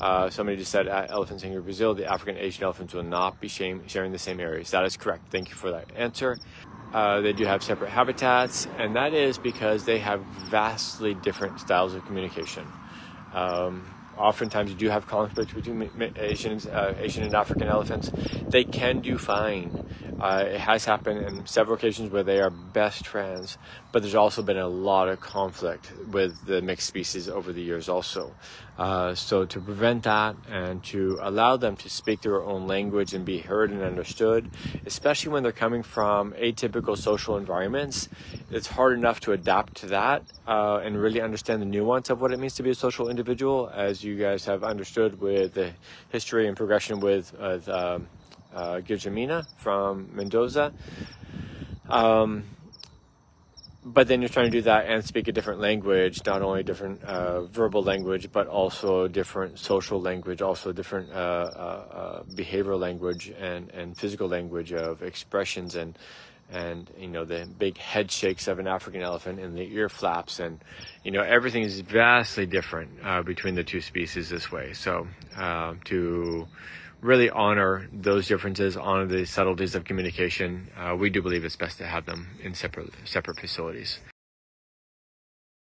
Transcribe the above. Somebody just said elephants in Brazil, the African and Asian elephants will not be sharing the same areas. That is correct. Thank you for that answer. They do have separate habitats, and that is because they have vastly different styles of communication. Oftentimes you do have conflicts between Asian and African elephants. They can do fine. It has happened in several occasions where they are best friends, but there's also been a lot of conflict with the mixed species over the years also. So to prevent that and to allow them to speak their own language and be heard and understood, especially when they're coming from atypical social environments, it's hard enough to adapt to that and really understand the nuance of what it means to be a social individual, as you guys have understood with the history and progression with Gijamina from Mendoza. But then you're trying to do that and speak a different language, not only different verbal language, but also different social language, also different behavioral language and physical language of expressions, and you know, the big head shakes of an African elephant and the ear flaps, and you know, everything is vastly different between the two species this way. So to really honor those differences, honor the subtleties of communication, we do believe it's best to have them in separate facilities.